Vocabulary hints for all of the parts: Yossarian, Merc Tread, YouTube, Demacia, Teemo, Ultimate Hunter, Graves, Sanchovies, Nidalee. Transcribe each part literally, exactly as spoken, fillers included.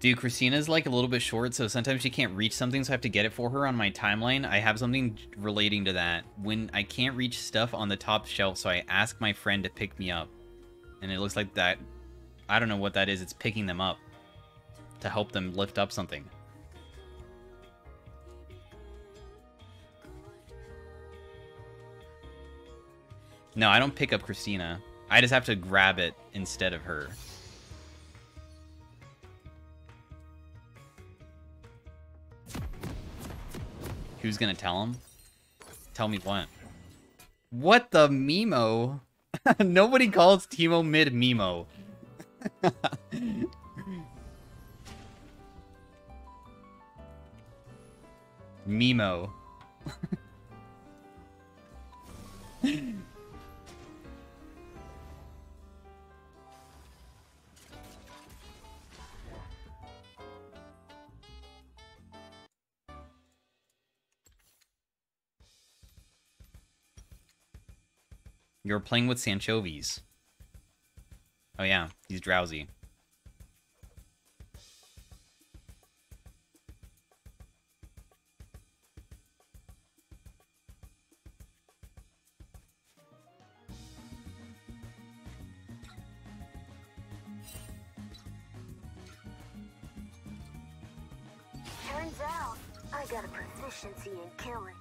Dude, Christina's like a little bit short, so sometimes she can't reach something, so I have to get it for her on my timeline. I have something relating to that. When I can't reach stuff on the top shelf, so I ask my friend to pick me up. And it looks like that... I don't know what that is. It's picking them up to help them lift up something. No, I don't pick up Christina. I just have to grab it instead of her. Who's gonna tell him? Tell me what? What the Mimo? Nobody calls Teemo mid Mimo. Mimo. You're playing with Sanchovies. Oh yeah, he's drowsy. Turns out, I got a proficiency in killing.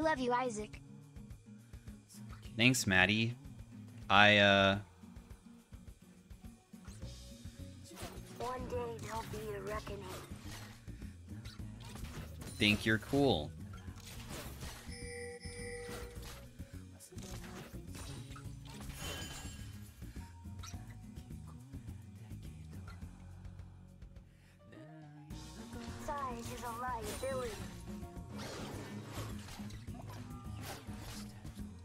Love you, Isaac. Thanks, Maddie. I, uh... One day there'll be a reckoning. Think you're cool. Size is a liability.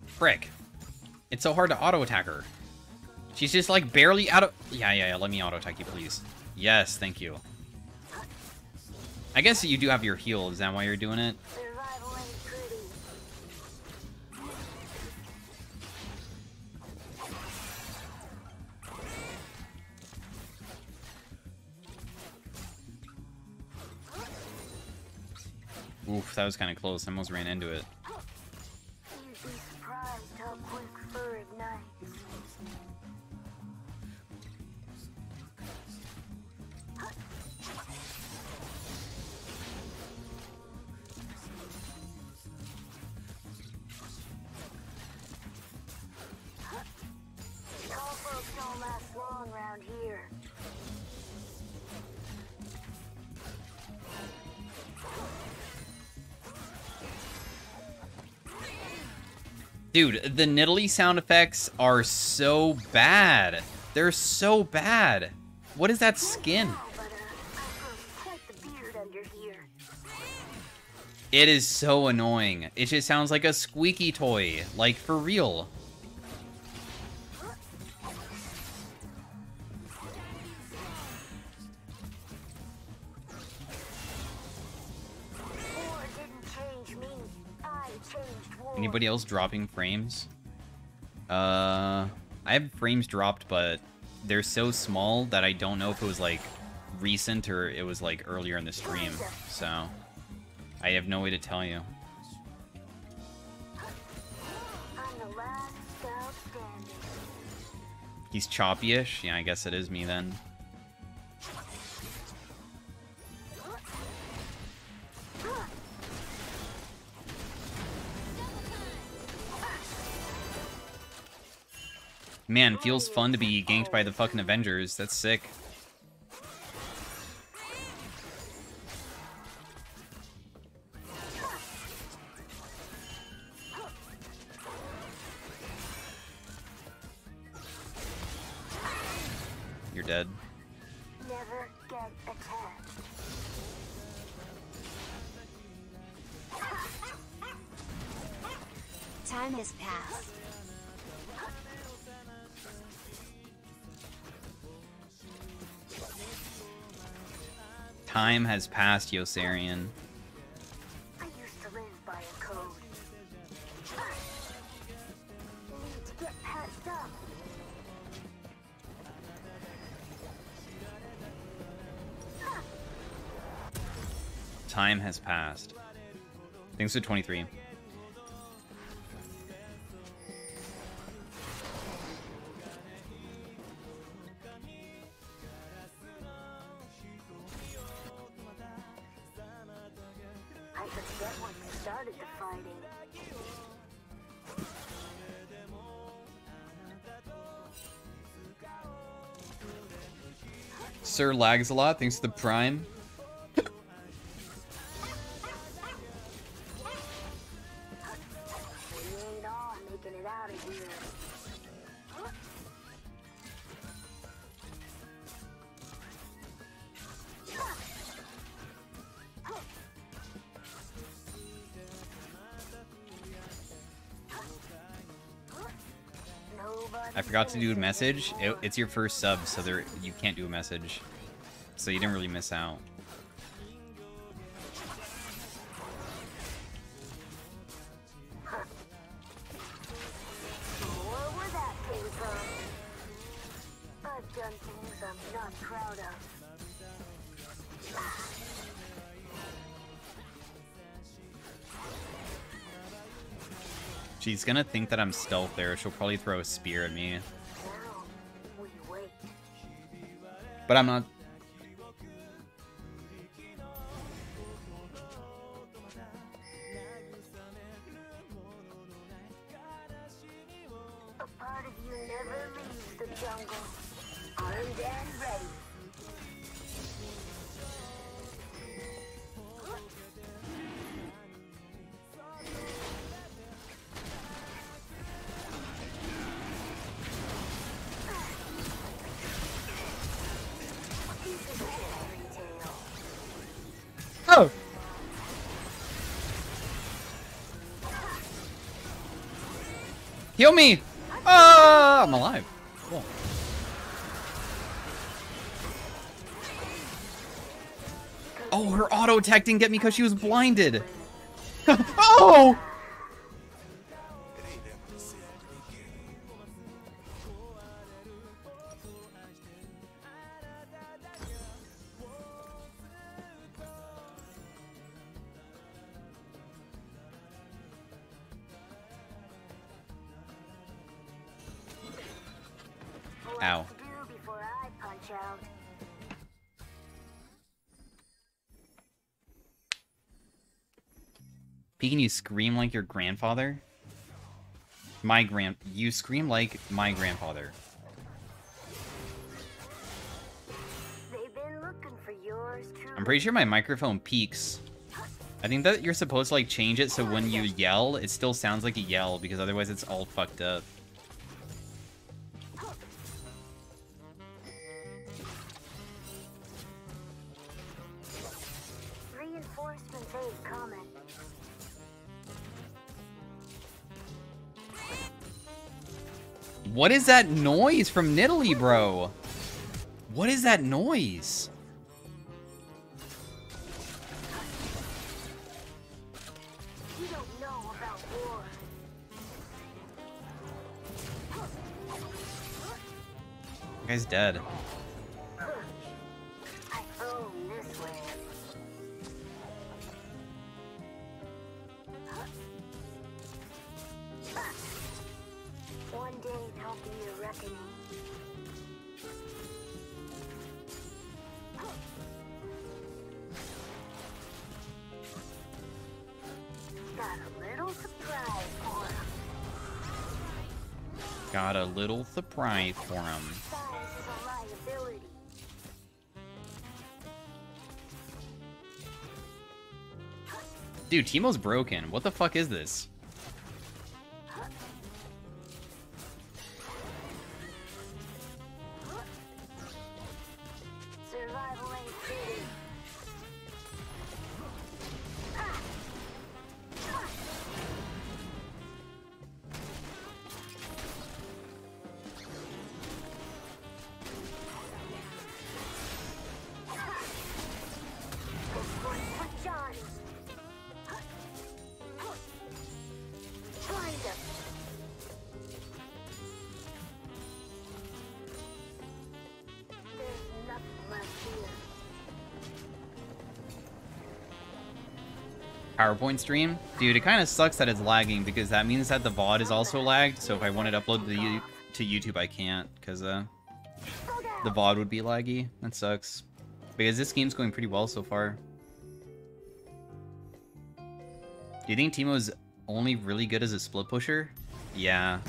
Frick. It's so hard to auto-attack her. She's just like barely out of... Yeah, yeah, yeah. Let me auto-attack you, please. Yes, thank you. I guess you do have your heal. Is that why you're doing it? Oof, that was kind of close. I almost ran into it. Dude, the Nidalee sound effects are so bad. They're so bad. What is that skin? It is so annoying. It just sounds like a squeaky toy. Like, for real. Anybody else dropping frames? Uh, I have frames dropped, but they're so small that I don't know if it was like recent or it was like earlier in the stream. So I have no way to tell you. He's choppy-ish. Yeah, I guess it is me then. Man, feels fun to be ganked by the fucking Avengers. That's sick. You're dead. Never get attacked. Time has passed. Time has passed, Yossarian. I used to live by a code. Need to get past up. Time has passed. I think it's at twenty-three. Sir lags a lot, thanks to the prime. I forgot to do a message. It, it's your first sub, so there you can't do a message. So you didn't really miss out. She's gonna think that I'm stealth there. She'll probably throw a spear at me. But I'm not. A part of you never leaves the jungle. Armed and ready. Oh. Heal me! Ah, uh, I'm alive. Cool. Oh, her auto attack didn't get me because she was blinded. Oh! Ow. P, can you scream like your grandfather? My grand- You scream like my grandfather. They've been looking for yours too. I'm pretty sure my microphone peaks. I think that you're supposed to like change it so when you yell, it still sounds like a yell, because otherwise it's all fucked up. What is that noise from Nidalee, bro? What is that noise? You don't know about war. The guy's dead. I own this way. One day there'll be a reckoning. Got a little surprise for him. Got a little surprise for him. Size is a liability. Dude, Teemo's broken. What the fuck is this? PowerPoint stream. Dude, it kind of sucks that it's lagging because that means that the V O D is also lagged. So if I wanted to upload the, to YouTube, I can't because uh, the V O D would be laggy. That sucks. Because this game's going pretty well so far. Do you think Teemo's only really good as a split pusher? Yeah.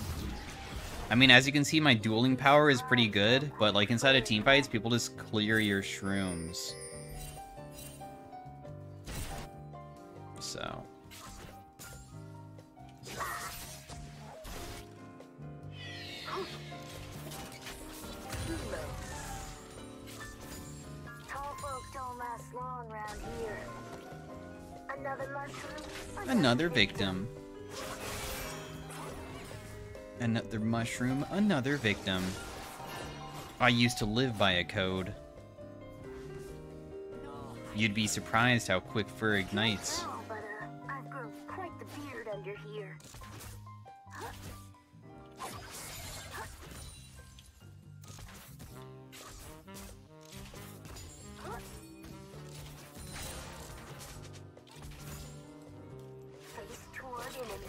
I mean, as you can see, my dueling power is pretty good, but like inside of team fights, people just clear your shrooms. So. Tall folk don't last long around here. Another mushroom. Another victim. Another mushroom, another victim. I used to live by a code. You'd be surprised how quick fur ignites. No, but, uh, I've grown quite the beard under here. Face toward enemies.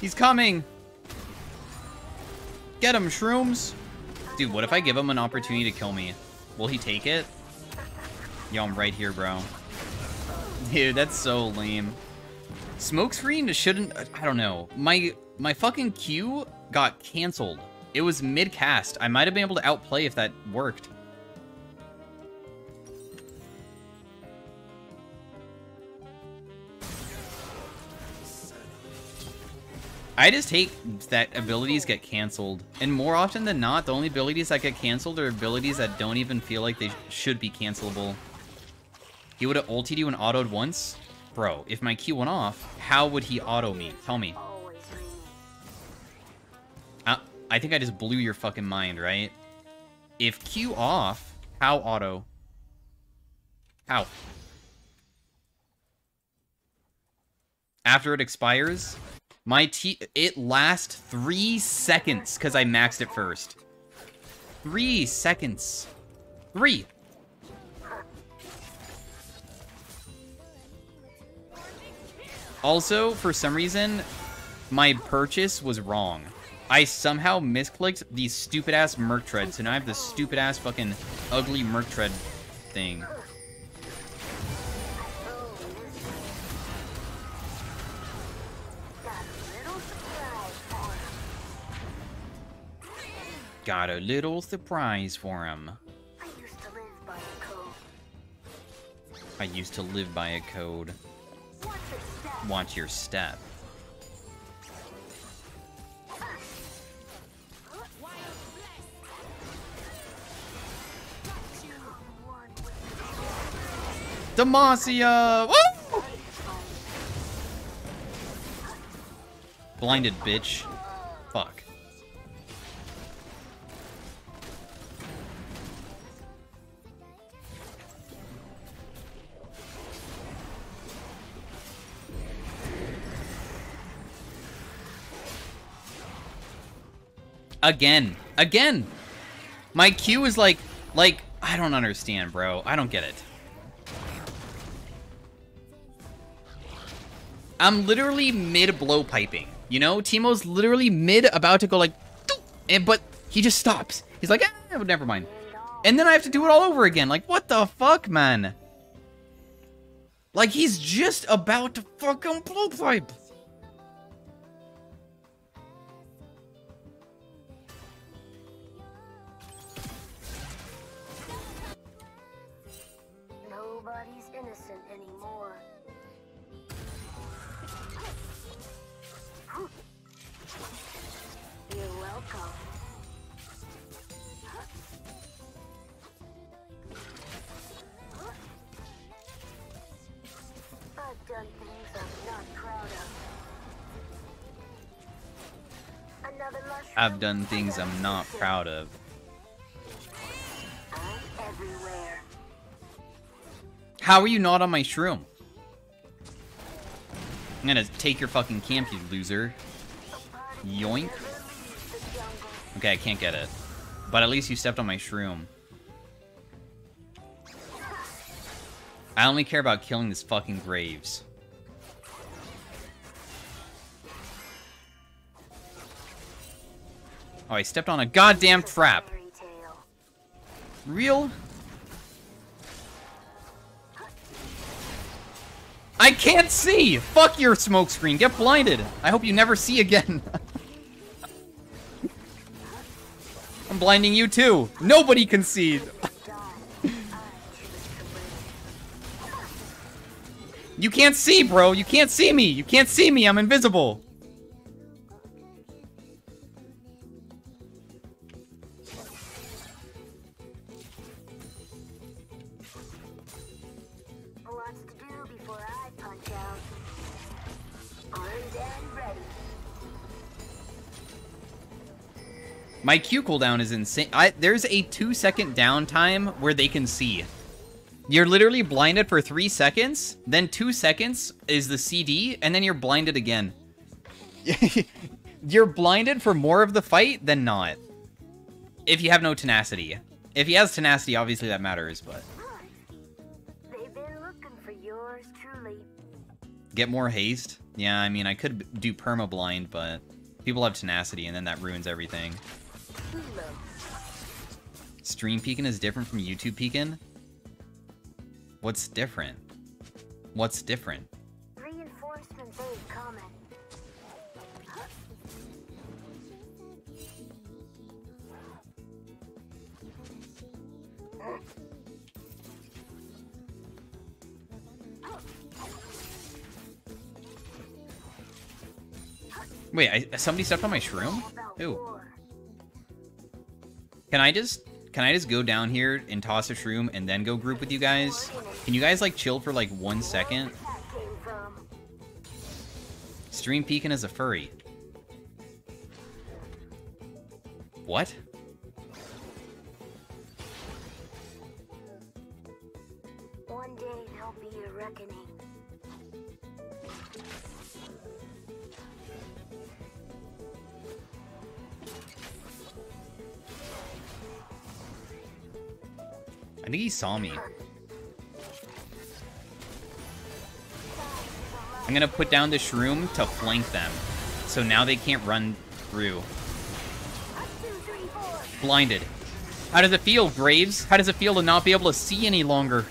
He's coming! Get him, shrooms! Dude, what if I give him an opportunity to kill me? Will he take it? Yo, I'm right here, bro. Dude, that's so lame. Smokescreen shouldn't... I don't know. My my fucking Q got canceled. It was mid-cast. I might have been able to outplay if that worked. I just hate that abilities get canceled. And more often than not, the only abilities that get canceled are abilities that don't even feel like they should be cancelable. He would have ulted you and auto'd once? Bro, if my Q went off, how would he auto me? Tell me. I, I think I just blew your fucking mind, right? If Q off, how auto? How? After it expires? My T, it lasts three seconds because I maxed it first. Three seconds. Three. Also, for some reason, my purchase was wrong. I somehow misclicked these stupid ass Merc Tread, so now I have this stupid ass fucking ugly Merc Tread thing. Got a little surprise for him. I used to live by a code. I used to live by a code. Watch your step. Watch your step. Demacia! Woo! Blinded, bitch. Fuck. Again. Again. My Q is like, like, I don't understand, bro. I don't get it. I'm literally mid-blow piping. You know, Teemo's literally mid about to go like, and but he just stops. He's like, eh, never mind. And then I have to do it all over again. Like, what the fuck, man? Like, he's just about to fucking blow pipe. I've done things I'm not proud of. How are you not on my shroom? I'm gonna take your fucking camp, you loser. Yoink. Okay, I can't get it. But at least you stepped on my shroom. I only care about killing this fucking Graves. Oh, I stepped on a goddamn trap. Real? I can't see! Fuck your smoke screen. Get blinded. I hope you never see again. I'm blinding you too. Nobody can see. You can't see, bro. You can't see me. You can't see me. I'm invisible. My Q cooldown is insane. I, there's a two second downtime where they can see. You're literally blinded for three seconds, then two seconds is the C D, and then you're blinded again. You're blinded for more of the fight than not. If you have no tenacity. If he has tenacity, obviously that matters, but... They've been looking for yours truly. Get more haste? Yeah, I mean, I could do perma-blind, but people have tenacity, and then that ruins everything. Stream peeking is different from YouTube peeking? What's different? What's different? Reinforcement base coming. Wait, I, somebody stepped on my shroom? Who? Can I just can I just go down here and toss a shroom and then go group with you guys? Can you guys like chill for like one second? Stream peeking as a furry. What? One day there'll be a reckoning. I think he saw me. I'm gonna put down the shroom to flank them. So now they can't run through. Blinded. How does it feel, Graves? How does it feel to not be able to see any longer?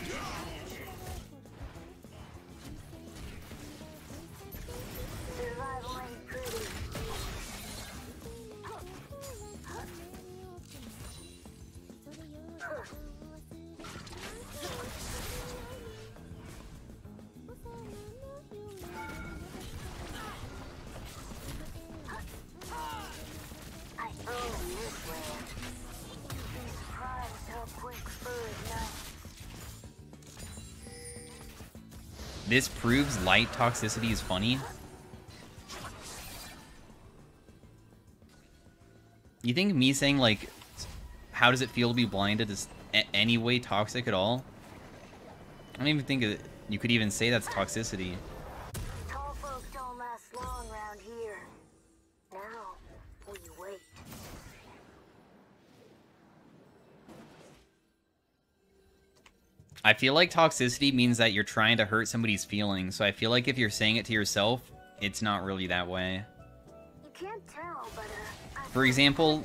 This proves light toxicity is funny. You think me saying, like, how does it feel to be blinded is any way toxic at all? I don't even think it, you could even say that's toxicity. Tall folks don't last long around here. Now we wait. I feel like toxicity means that you're trying to hurt somebody's feelings, so I feel like if you're saying it to yourself, it's not really that way. You can't tell, but, uh, for example,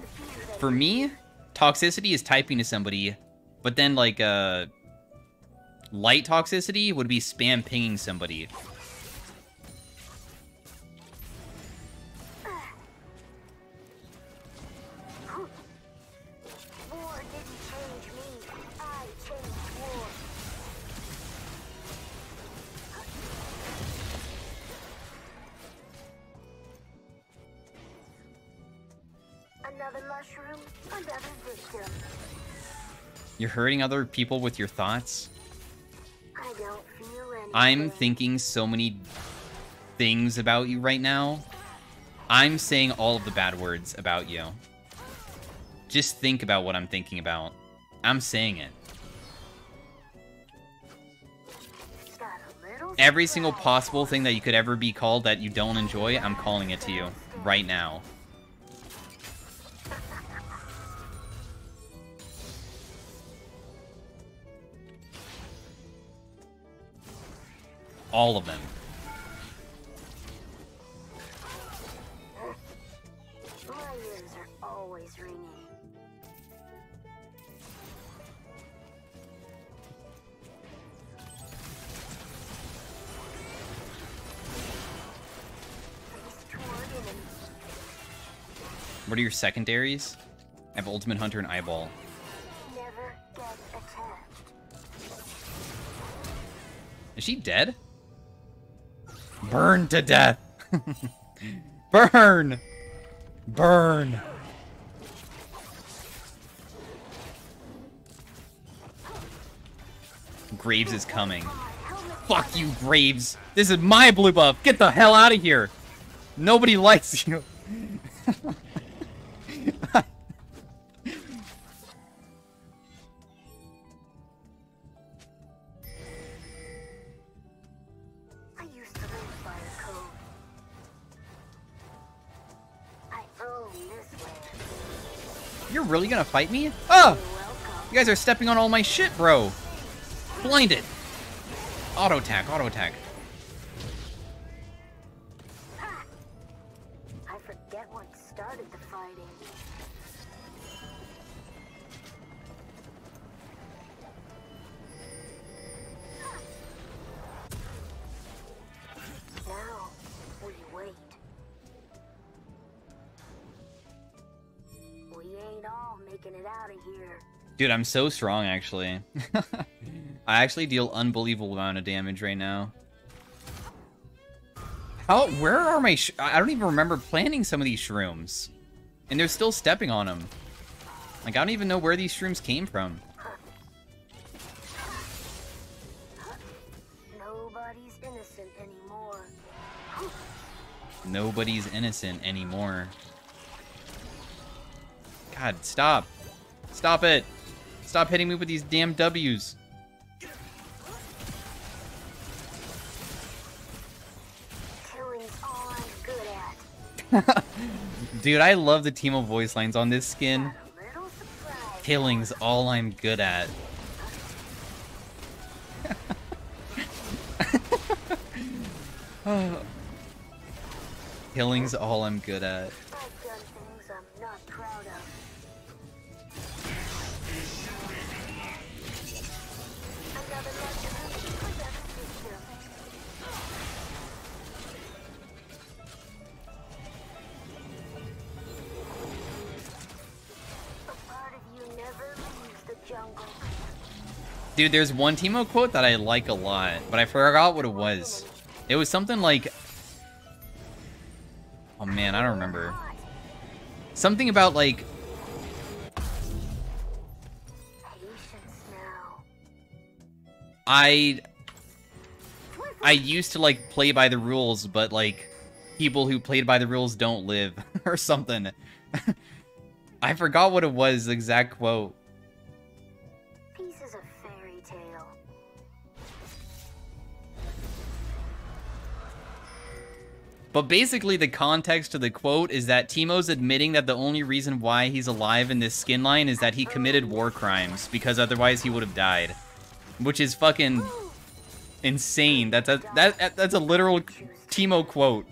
for me, toxicity is typing to somebody, but then, like, uh, light toxicity would be spam pinging somebody. You're hurting other people with your thoughts? I don't feel anything. I'm thinking so many things about you right now. I'm saying all of the bad words about you. Just think about what I'm thinking about. I'm saying it. Got a little every single possible thing that you could ever be called that you don't enjoy, I'm calling it to you right now. All of them. What are your secondaries? I have Ultimate Hunter and Eyeball. Never get attacked. Is she dead? Burn to death. Burn. Burn. Graves is coming. Fuck you, Graves. This is my blue buff. Get the hell out of here. Nobody likes you. You're really gonna fight me? Oh! You guys are stepping on all my shit, bro. Blinded. Auto attack, auto attack. Ha. I forget what started the fighting. Now we wait. It out of here. Dude, I'm so strong, actually. I actually deal unbelievable amount of damage right now. How? Where are my? Sh I don't even remember planting some of these shrooms, and they're still stepping on them. Like I don't even know where these shrooms came from. Nobody's innocent anymore. Nobody's innocent anymore. God, stop. Stop it. Stop hitting me with these damn W's. Killing's all I'm good at. Dude, I love the Teemo voice lines on this skin. Killing's all I'm good at. Oh. Killing's all I'm good at. Dude, there's one Teemo quote that I like a lot, but I forgot what it was. It was something like... Oh man, I don't remember. Something about like... I... I used to like play by the rules, but like... people who played by the rules don't live, or something. I forgot what it was, the exact quote. But basically the context to the quote is that Teemo's admitting that the only reason why he's alive in this skin line is that he committed war crimes, because otherwise he would have died. Which is fucking insane. That's a, that, that's a literal Teemo quote.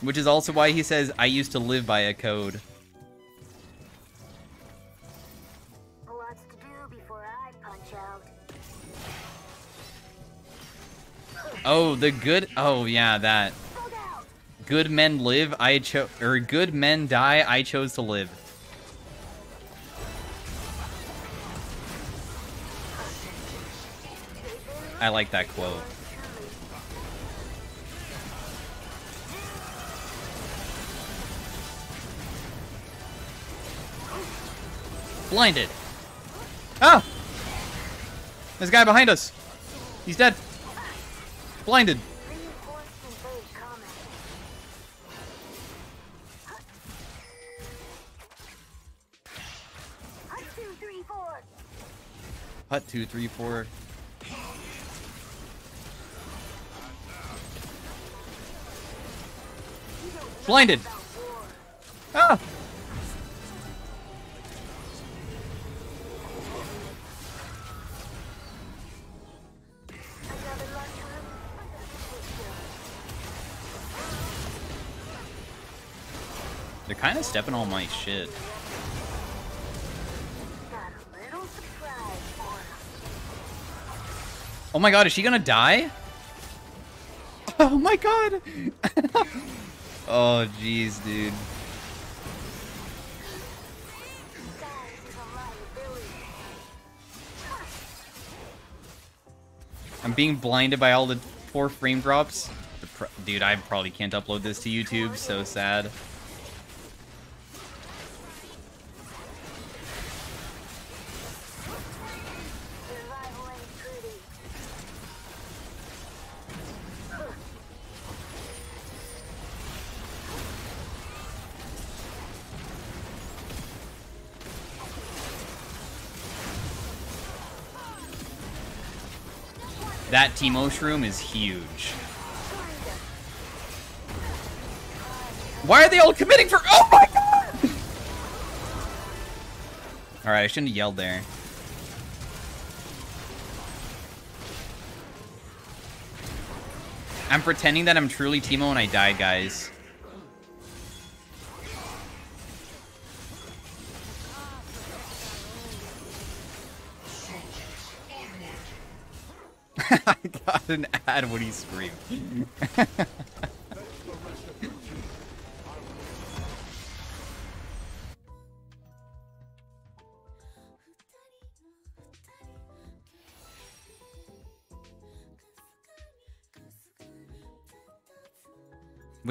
Which is also why he says, I used to live by a code. Oh, the good. Oh, yeah, that. Good men live. I chose, or good men die. I chose to live. I like that quote. Blinded. Ah! There's a guy behind us. He's dead. Blinded. Hut two, three, four. Blinded! Ah! They're kind of stepping on my shit. Oh my god, is she gonna die? Oh my god! Oh, jeez, dude. I'm being blinded by all the poor frame drops. The pr dude, I probably can't upload this to YouTube. So sad. That Teemo shroom is huge. Why are they all committing for? Oh my god! All right, I shouldn't have yelled there. I'm pretending that I'm truly Teemo and I die, guys. I got an ad when he screamed. What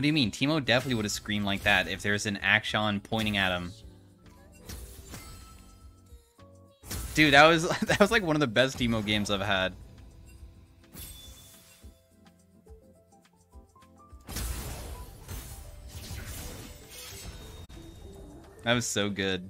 do you mean? Teemo definitely would have screamed like that if there's an action pointing at him. Dude, that was that was like one of the best Teemo games I've had. That was so good.